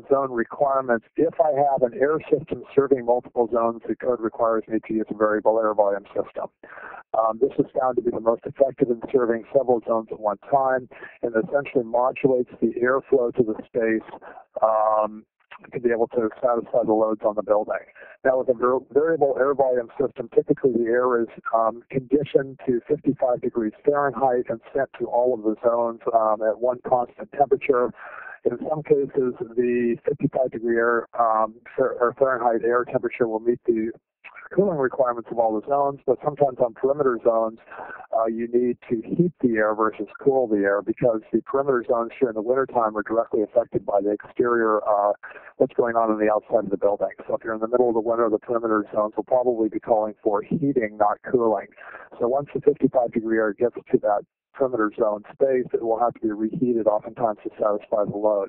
zone requirements. If I have an air system serving multiple zones, the code requires me to use a variable air volume system. Um, this is found to be the most effective in serving several zones at one time, and essentially modulates the airflow to the space um, to be able to satisfy the loads on the building. Now, with a variable air volume system, typically the air is um, conditioned to fifty-five degrees Fahrenheit and sent to all of the zones um, at one constant temperature. In some cases, the fifty-five degree air um, or Fahrenheit air temperature will meet the cooling requirements of all the zones, but sometimes on perimeter zones, uh, you need to heat the air versus cool the air, because the perimeter zones here in the wintertime are directly affected by the exterior, uh, what's going on on the outside of the building. So if you're in the middle of the winter, the perimeter zones will probably be calling for heating, not cooling. So once the fifty-five degree air gets to that perimeter zone space, it will have to be reheated oftentimes to satisfy the load.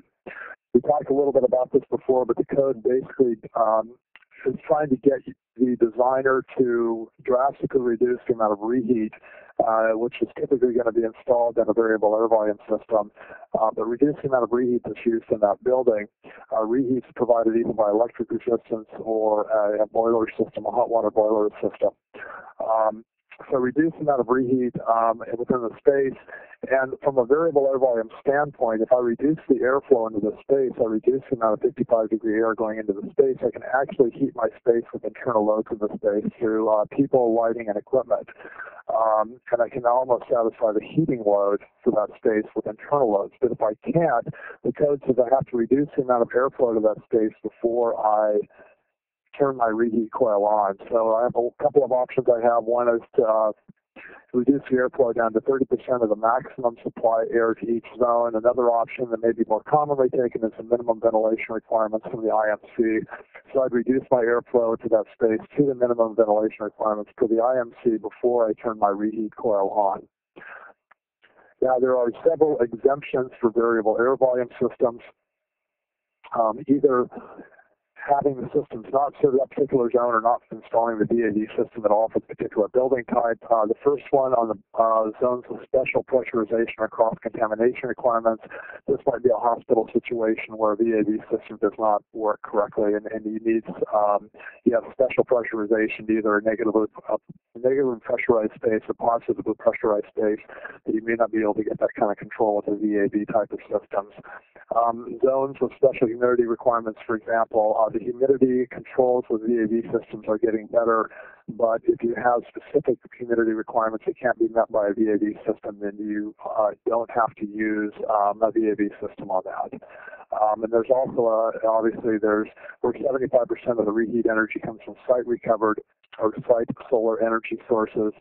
We talked a little bit about this before, but the code basically um, is trying to get the designer to drastically reduce the amount of reheat, uh, which is typically going to be installed in a variable air volume system, uh, but reduce the amount of reheat that's used in that building. Uh, reheat is provided either by electric resistance or a, a boiler system, a hot water boiler system. Um, So reduce the amount of reheat um, within the space. And from a variable air volume standpoint, if I reduce the airflow into the space, I reduce the amount of fifty-five degree air going into the space. I can actually heat my space with internal loads in the space through uh, people, lighting, and equipment. Um, and I can almost satisfy the heating load for that space with internal loads. But if I can't, the code says I have to reduce the amount of airflow to that space before I turn my reheat coil on. So I have a couple of options I have. One is to uh, reduce the airflow down to thirty percent of the maximum supply air to each zone. Another option that may be more commonly taken is the minimum ventilation requirements from the I M C. So I'd reduce my airflow to that space to the minimum ventilation requirements for the I M C before I turn my reheat coil on. Now, there are several exemptions for variable air volume systems. Um, either having the systems not serve that particular zone or not installing the V A V system at all for the particular building type. Uh, the first one on the uh, zones with special pressurization or cross-contamination requirements. This might be a hospital situation where a V A V system does not work correctly and, and you need um, you have special pressurization, either a negatively, uh, negatively pressurized space or positively pressurized space, that you may not be able to get that kind of control with a V A V type of systems. Um, zones with special humidity requirements, for example, uh, the humidity controls with V A V systems are getting better, but if you have specific humidity requirements that can't be met by a V A V system, then you uh, don't have to use um, a V A V system on that. Um, and there's also, a, obviously, there's where seventy-five percent of the reheat energy comes from site recovered or site solar energy sources,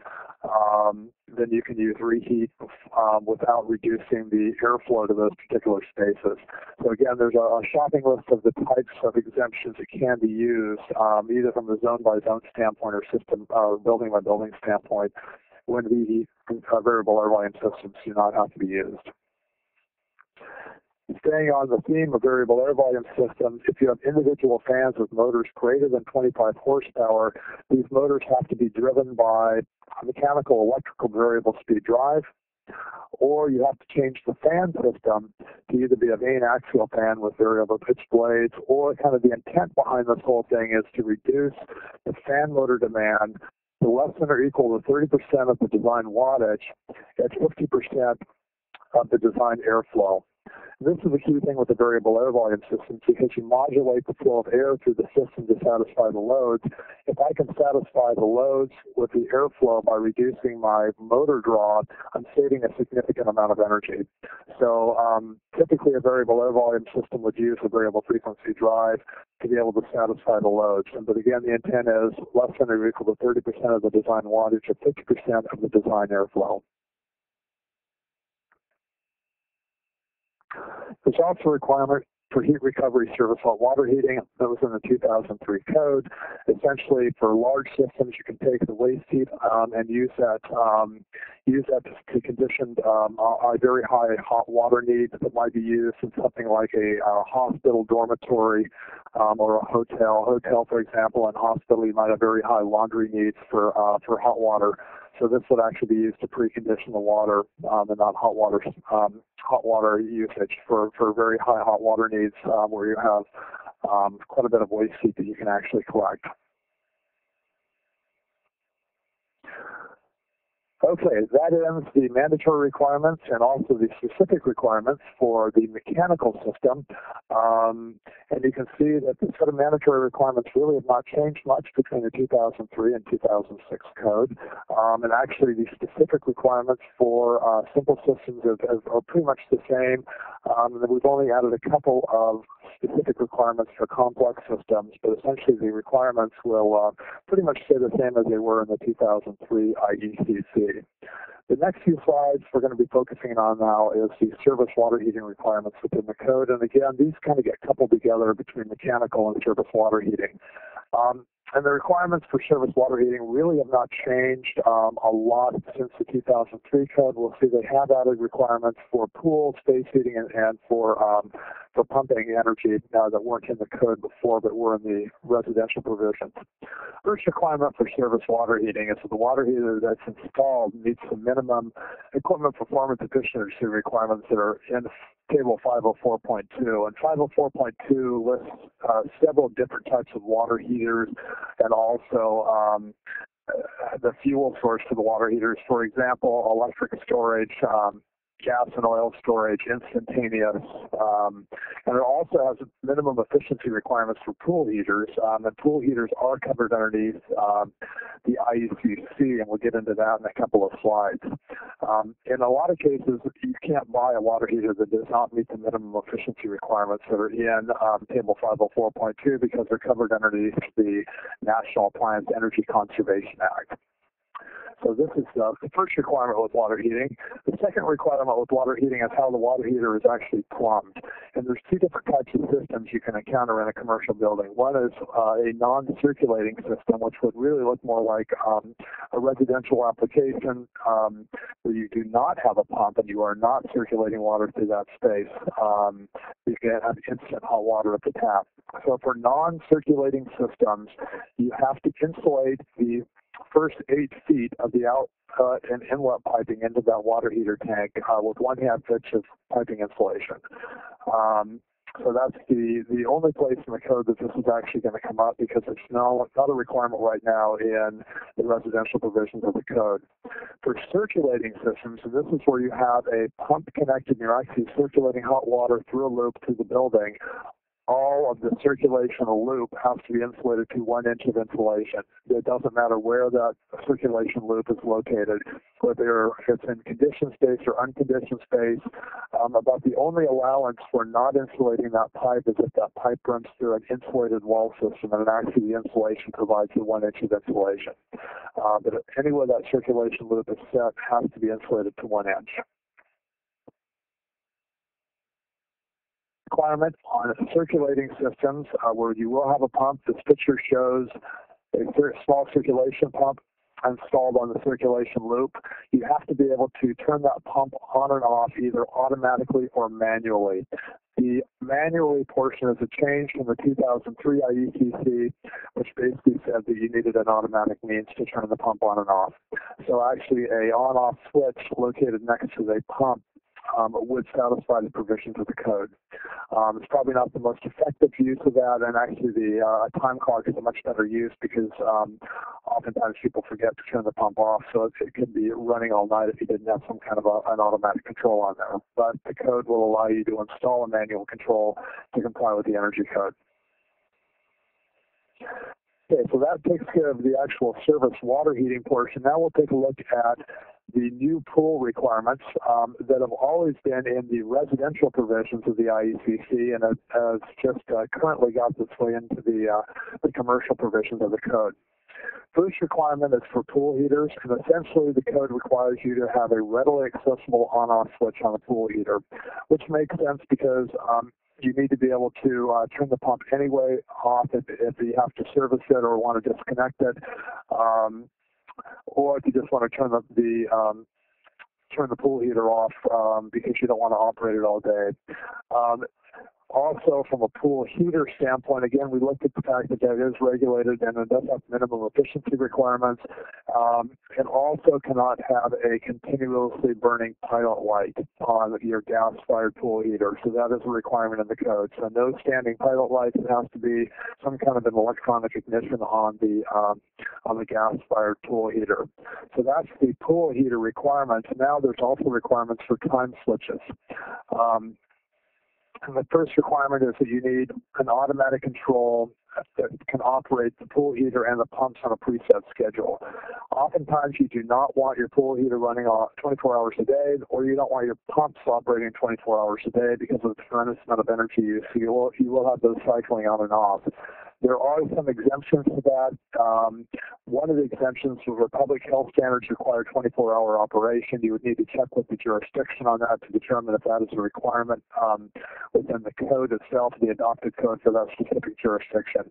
um, then you can use reheat um, without reducing the airflow to those particular spaces. So again, there's a, a shopping list of the types of exemptions that can be used, um, either from the zone-by-zone standpoint or system, uh, building-by-building standpoint, when the uh, variable air volume systems do not have to be used. Staying on the theme of variable air volume systems, if you have individual fans with motors greater than twenty-five horsepower, these motors have to be driven by a mechanical electrical variable speed drive, or you have to change the fan system to either be a vane axial fan with variable pitch blades, or kind of the intent behind this whole thing is to reduce the fan motor demand to less than or equal to thirty percent of the design wattage at fifty percent of the design airflow. This is a key thing with the variable air volume systems, because you modulate the flow of air through the system to satisfy the loads. If I can satisfy the loads with the airflow by reducing my motor draw, I'm saving a significant amount of energy. So um, typically a variable air volume system would use a variable frequency drive to be able to satisfy the loads. And, but again, the intent is less than or equal to thirty percent of the design wattage or fifty percent of the design airflow. There's also a requirement for heat recovery service hot water heating. That was in the two thousand three code. Essentially, for large systems, you can take the waste heat um, and use that um, use that to condition um, a very high hot water need that might be used in something like a, a hospital dormitory um, or a hotel. Hotel, for example, and hospital, you might have very high laundry needs for uh, for hot water. So this would actually be used to precondition the water um, and not hot water um, hot water usage for, for very high hot water needs um, where you have um, quite a bit of waste heat that you can actually collect. Okay, that ends the mandatory requirements and also the specific requirements for the mechanical system. Um, and you can see that the set of mandatory requirements really have not changed much between the two thousand three and two thousand six code. Um, and actually, the specific requirements for uh, simple systems are, are pretty much the same. Um, and we've only added a couple of specific requirements for complex systems, but essentially the requirements will uh, pretty much stay the same as they were in the two thousand three I E C C. The next few slides we're going to be focusing on now is the service water heating requirements within the code. And again, these kind of get coupled together between mechanical and service water heating. Um, and the requirements for service water heating really have not changed um, a lot since the two thousand three code. We'll see they have added requirements for pool, space heating, and, and for um, for pumping energy uh, that weren't in the code before but were in the residential provisions. First requirement for service water heating is that the water heater that's installed meets the minimum equipment performance efficiency requirements that are in Table five oh four point two. And five oh four point two lists uh, several different types of water heaters and also um, the fuel source for the water heaters. For example, electric storage, um, gas and oil storage, instantaneous, um, and it also has minimum efficiency requirements for pool heaters, um, and pool heaters are covered underneath um, the I E C C, and we'll get into that in a couple of slides. Um, in a lot of cases, you can't buy a water heater that does not meet the minimum efficiency requirements that are in um, Table five oh four point two because they're covered underneath the National Appliance Energy Conservation Act. So this is uh, the first requirement with water heating. The second requirement with water heating is how the water heater is actually plumbed. And there's two different types of systems you can encounter in a commercial building. One is uh, a non-circulating system, which would really look more like um, a residential application um, where you do not have a pump and you are not circulating water through that space. Um, you can have instant hot water at the tap. So for non-circulating systems, you have to insulate the first eight feet of the out uh, and inlet piping into that water heater tank uh, with one half inch of piping insulation. Um, so that's the, the only place in the code that this is actually going to come up because it's no, not a requirement right now in the residential provisions of the code. For circulating systems, and this is where you have a pump connected and you're actually circulating hot water through a loop through the building, all of the circulation loop has to be insulated to one inch of insulation. It doesn't matter where that circulation loop is located, whether it's in conditioned space or unconditioned space. Um, about the only allowance for not insulating that pipe is if that pipe runs through an insulated wall system, and actually the insulation provides the one inch of insulation. Uh, but anywhere that circulation loop is set has to be insulated to one inch. Requirement on circulating systems uh, where you will have a pump. This picture shows a small circulation pump installed on the circulation loop. You have to be able to turn that pump on and off either automatically or manually. The manually portion is a change from the two thousand three I E C C, which basically said that you needed an automatic means to turn the pump on and off. So actually a on-off switch located next to the pump Um, would satisfy the provisions of the code. Um, it's probably not the most effective use of that, and actually the uh, time clock is a much better use because um, oftentimes people forget to turn the pump off, so it, it could be running all night if you didn't have some kind of a, an automatic control on there. But the code will allow you to install a manual control to comply with the energy code. Okay, so that takes care of the actual service water heating portion. Now we'll take a look at the new pool requirements um, that have always been in the residential provisions of the I E C C, and it has just uh, currently got this way into the, uh, the commercial provisions of the code. First requirement is for pool heaters, and essentially the code requires you to have a readily accessible on-off switch on a pool heater, which makes sense because um, you need to be able to uh, turn the pump anyway off if, if you have to service it or want to disconnect it, um, or if you just want to turn the, the um, turn the pool heater off um, because you don't want to operate it all day. Um, Also, from a pool heater standpoint, again, we looked at the fact that that is regulated and it does have minimum efficiency requirements. Um, it also cannot have a continuously burning pilot light on your gas-fired pool heater. So that is a requirement in the code. So no standing pilot lights. It has to be some kind of an electronic ignition on the um, on the gas-fired pool heater. So that's the pool heater requirements. Now there's also requirements for time switches. Um, And the first requirement is that you need an automatic control that can operate the pool heater and the pumps on a preset schedule. Oftentimes, you do not want your pool heater running twenty-four hours a day, or you don't want your pumps operating twenty-four hours a day because of the tremendous amount of energy use. So you will, you will have those cycling on and off. There are some exemptions to that. Um, one of the exemptions for public health standards require twenty-four hour operation. You would need to check with the jurisdiction on that to determine if that is a requirement um, within the code itself, the adopted code for that specific jurisdiction.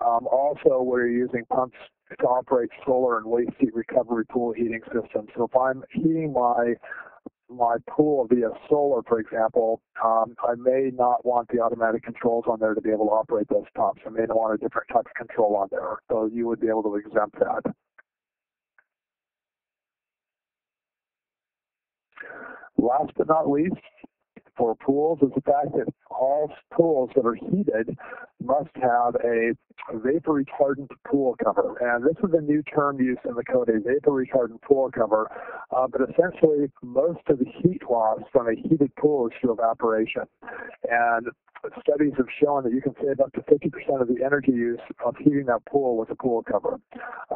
Um, also, we're using pumps to operate solar and waste heat recovery pool heating systems. So if I'm heating my my pool via solar, for example, um, I may not want the automatic controls on there to be able to operate those pumps. I may want a different type of control on there, so you would be able to exempt that. Last but not least, for pools is the fact that all pools that are heated must have a vapor retardant pool cover. And this is a new term used in the code, a vapor retardant pool cover. Uh, but essentially, most of the heat loss from a heated pool is through evaporation. And studies have shown that you can save up to fifty percent of the energy use of heating that pool with a pool cover.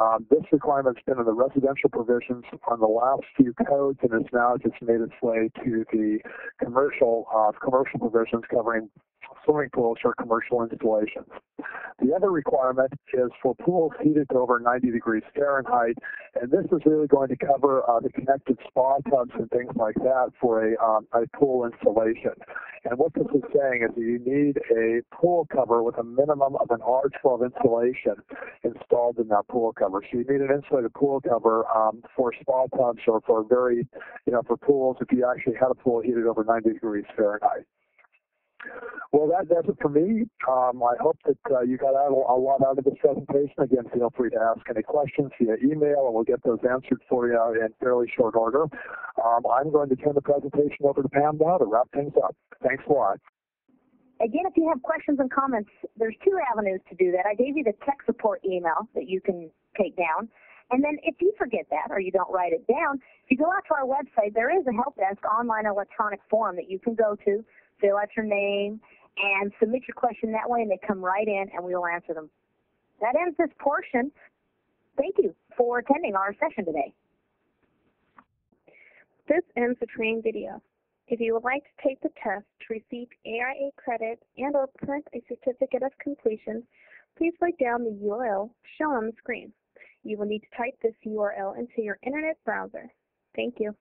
Um, this requirement's been in the residential provisions on the last few codes, and it's now just made its way to the commercial uh, commercial provisions covering swimming pools or commercial installations. The other requirement is for pools heated to over ninety degrees Fahrenheit, and this is really going to cover uh, the connected spa tubs and things like that for a, um, a pool installation. And what this is saying is that you need a pool cover with a minimum of an R twelve insulation installed in that pool cover. So you need an insulated pool cover um, for spa tubs or for very, you know, for pools if you actually had a pool heated over ninety degrees Fahrenheit. Well, that does it for me. Um, I hope that uh, you got out a lot out of this presentation. Again, feel free to ask any questions via email, and we'll get those answered for you in fairly short order. Um, I'm going to turn the presentation over to Pam now to wrap things up. Thanks a lot. Again, if you have questions and comments, there's two avenues to do that. I gave you the tech support email that you can take down. And then if you forget that or you don't write it down, if you go out to our website, there is a help desk online electronic form that you can go to. Fill out your name and submit your question that way, and they come right in, and we will answer them. That ends this portion. Thank you for attending our session today. This ends the training video. If you would like to take the test to receive A I A credit and or print a certificate of completion, please write down the U R L shown on the screen. You will need to type this U R L into your internet browser. Thank you.